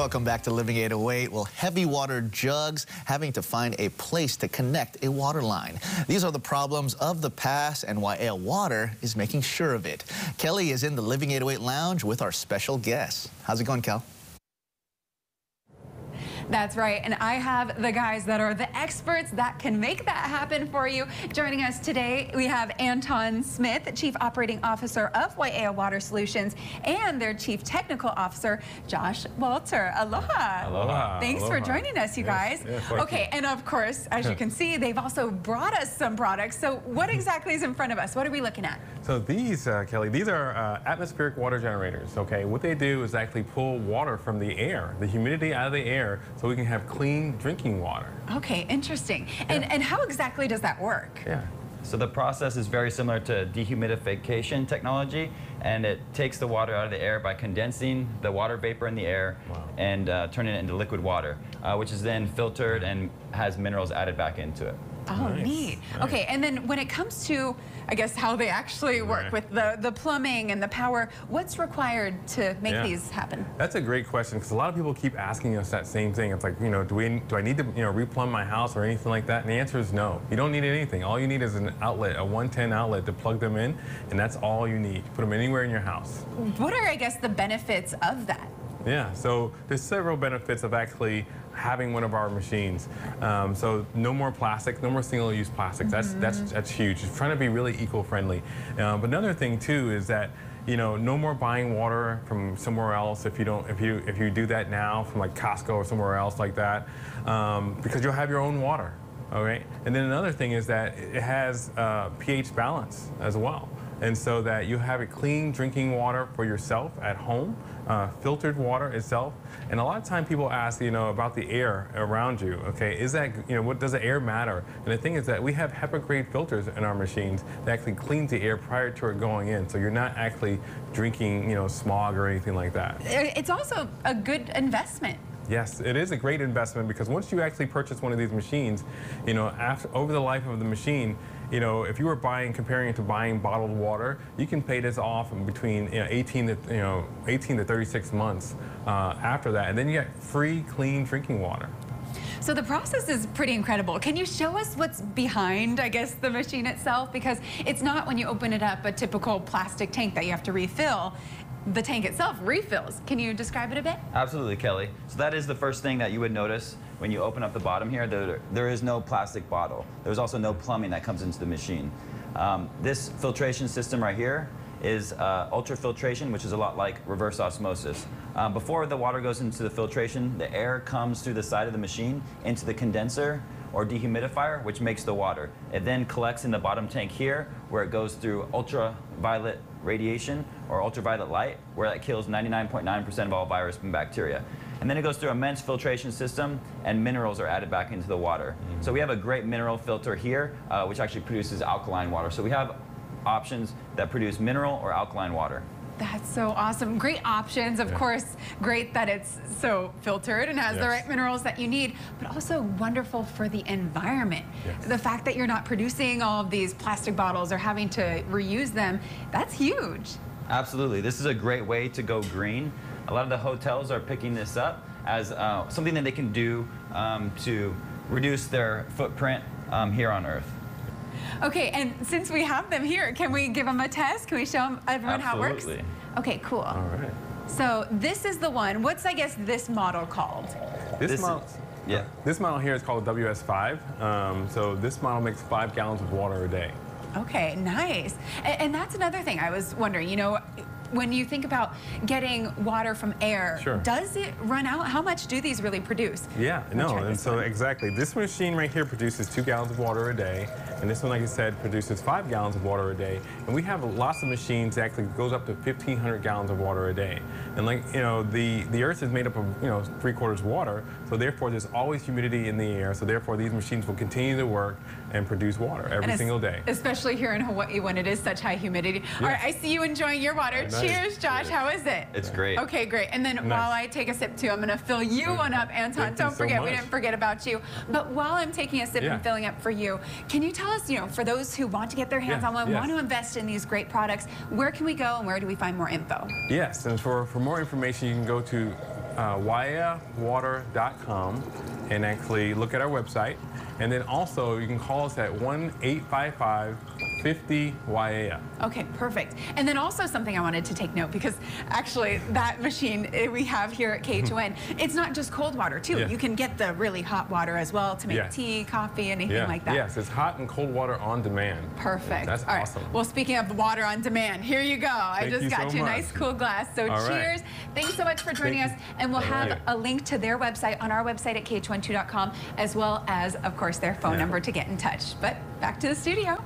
Welcome back to Living 808. Well, heavy water jugs having to find a place to connect a water line. These are the problems of the past, and Waiea Water is making sure of it. Kelly is in the Living 808 Lounge with our special guest. How's it going, Kel? That's right, and I have the guys that are the experts that can make that happen for you. Joining us today, we have Anton Smith, Chief Operating Officer of Waiea Water Solutions, and their Chief Technical Officer, Josh Walter. Aloha. Aloha. Thanks for joining us, you guys. Yes, okay, and of course, as you can see, they've also brought us some products. So what exactly is in front of us? What are we looking at? So these, Kelly, these are atmospheric water generators, okay? What they do is actually pull water from the air, the humidity out of the air, so we can have clean drinking water. Okay, interesting. And, yeah. And how exactly does that work? Yeah. So the process is very similar to dehumidification technology, and it takes the water out of the air by condensing the water vapor in the air and turning it into liquid water, which is then filtered and has minerals added back into it. Oh, nice. Neat. Nice. Okay, and then when it comes to, I guess, how they actually work with the plumbing and the power, what's required to make these happen? That's a great question, because a lot of people keep asking us that same thing. It's like, you know, do I need to, you know, replumb my house or anything like that? And the answer is no. You don't need anything. All you need is an outlet, a 110 outlet to plug them in, and that's all you need. Put them anywhere in your house. What are, I guess, the benefits of that? Yeah, so there's several benefits of actually having one of our machines. So no more plastic, no more single-use plastics. That's huge. It's trying to be really eco-friendly. But another thing too is that, you know, no more buying water from somewhere else if you do that now from like Costco or somewhere else like that, because you'll have your own water. All right. And then another thing is that it has pH balance as well. And so that you have a clean drinking water for yourself at home, filtered water itself. And a lot of time people ask, you know, about the air around you. Okay, is that, you know, what does the air matter? And the thing is that we have HEPA grade filters in our machines that actually cleans the air prior to it going in. So you're not actually drinking, you know, smog or anything like that. It's also a good investment. Yes, it is a great investment, because once you actually purchase one of these machines, you know, over the life of the machine, you know, if you were comparing it to buying bottled water, you can pay this off in between 18 to 36 months after that, and then you get free clean drinking water. So the process is pretty incredible. Can you show us what's behind, I guess, the machine itself? Because it's not, when you open it up, a typical plastic tank that you have to refill. The tank itself refills. Can you describe it a bit? Absolutely, Kelly. So that is the first thing that you would notice when you open up the bottom here. There is no plastic bottle. There's also no plumbing that comes into the machine. This filtration system right here is ultrafiltration, which is a lot like reverse osmosis. Before the water goes into the filtration, the air comes through the side of the machine into the condenser or dehumidifier, which makes the water. It then collects in the bottom tank here, where it goes through ultraviolet radiation or ultraviolet light, where that kills 99.9% of all virus and bacteria. And then it goes through an immense filtration system, and minerals are added back into the water. So we have a great mineral filter here, which actually produces alkaline water. So we have options that produce mineral or alkaline water. That's so awesome. Great options. Of course, great that it's so filtered and has the right minerals that you need, but also wonderful for the environment. Yes. The fact that you're not producing all of these plastic bottles or having to reuse them, that's huge. Absolutely. This is a great way to go green. A lot of the hotels are picking this up as something that they can do to reduce their footprint here on Earth. Okay, and since we have them here, can we give them a test? Can we show them, everyone, how it works? Okay, cool. All right. So this is the one. What's, I guess, this model called? This model here is called WS-5. So this model makes 5 gallons of water a day. Okay, nice. And that's another thing I was wondering, you know, when you think about getting water from air, does it run out? How much do these really produce? Yeah, no, and so exactly. This machine right here produces 2 gallons of water a day, and this one, like I said, produces 5 gallons of water a day. And we have lots of machines that actually goes up to 1,500 gallons of water a day. And like, you know, the Earth is made up of, you know, 3/4 water, so therefore there's always humidity in the air, so therefore these machines will continue to work and produce water every single day. Especially here in Hawaii when it is such high humidity. Yes. All right, I see you enjoying your water. Cheers, Josh. How is it? It's great. Okay, great. And then while I take a sip, too, I'm going to fill you one up, Anton. Don't forget, we didn't forget about you. But while I'm taking a sip and filling up for you, can you tell us, you know, for those who want to get their hands on one, want to invest in these great products, where can we go and where do we find more info? Yes, and for more information, you can go to waieawater.com and actually look at our website. And then also you can call us at 1-855-50-WAIEA. Okay, perfect. And then also something I wanted to take note, because actually that machine we have here at KHON, it's not just cold water too. Yeah. You can get the really hot water as well to make tea, coffee, anything like that. Yes, it's hot and cold water on demand. Perfect. That's awesome. Well, speaking of water on demand, here you go. I just got you so much. Nice cool glass. So cheers. Thanks so much for joining us. And we'll have a link to their website on our website at KHON2.com, as well as, of course, their phone number to get in touch. But back to the studio.